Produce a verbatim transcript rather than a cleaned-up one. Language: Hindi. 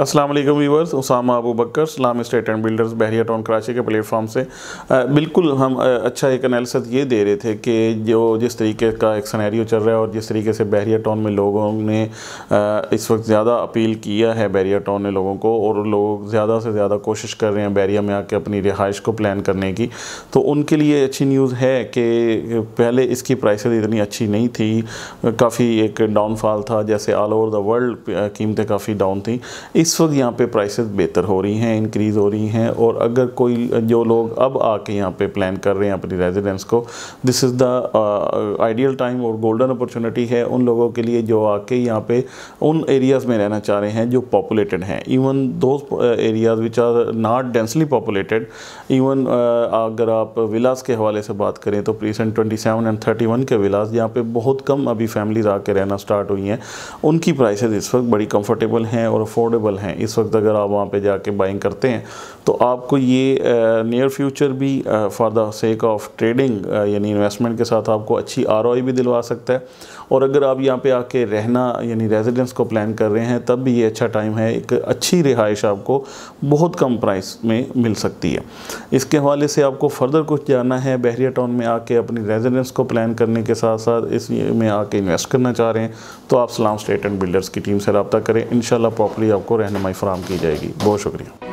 अस्सलाम वालेकुम viewers, Usama Abu Bakar, Salam state and builders, Bahria town Karachi के प्लेटफॉर्म से आ, बिल्कुल हम आ, अच्छा एक एनालिसिस ये दे रहे थे कि जो जिस तरीके का एक सिनेरियो चल रहा है और जिस तरीके से बहरिया टाउन में लोगों ने आ, इस वक्त ज़्यादा अपील किया है बहरिया टाउन ने लोगों को, और लोग ज़्यादा से ज़्यादा कोशिश कर रहे हैं बहरिया में आके अपनी रिहाइश को प्लान करने की। तो उनके लिए अच्छी न्यूज़ है कि पहले इसकी प्राइसेज इतनी अच्छी नहीं थी, काफ़ी एक डाउनफॉल था, जैसे ऑल ओवर द वर्ल्ड कीमतें काफ़ी डाउन थी। इस वक्त यहाँ पे प्राइसेस बेहतर हो रही हैं, इंक्रीज़ हो रही हैं, और अगर कोई जो लोग अब आके यहाँ पे प्लान कर रहे हैं अपनी रेजिडेंस को, this is the ideal time और गोल्डन अपॉर्चुनिटी है उन लोगों के लिए जो आके यहाँ पे उन एरियाज़ में रहना चाह रहे हैं जो पॉपुलेटेड हैं। Even those areas which are not densely populated, even अगर आप विलास के हवाले से बात करें तो recent twenty seven and thirty one के विलास जहाँ पर बहुत कम अभी फैमिलीज आके रहना स्टार्ट हुई हैं, उनकी प्राइसेज इस वक्त बड़ी कंफर्टेबल हैं और अफोर्डेबल हैं। इस वक्त अगर आप वहाँ पे जाके बाइंग करते हैं तो आपको ये नियर फ्यूचर भी for the sake of trading यानी इन्वेस्टमेंट के साथ आपको अच्छी आरओआई भी दिलवा सकता है। और अगर आप यहाँ पे आके रहना यानी रेजिडेंस को प्लान कर रहे हैं तब भी ये अच्छा टाइम है, एक अच्छी रिहाइश आपको बहुत कम प्राइस में मिल सकती है। इसके हवाले से आपको फर्दर कुछ जानना है, बहरिया टाउन में आके अपनी रेजिडेंस को प्लान करने के साथ साथ इसमें आके इन्वेस्ट करना चाह रहे हैं तो आप सलाम स्टेट एंड बिल्डर्स की टीम से रब्ता करें, इंशाल्लाह प्रॉपर्ली आपको रहनुमाई फराहम की जाएगी। बहुत शुक्रिया।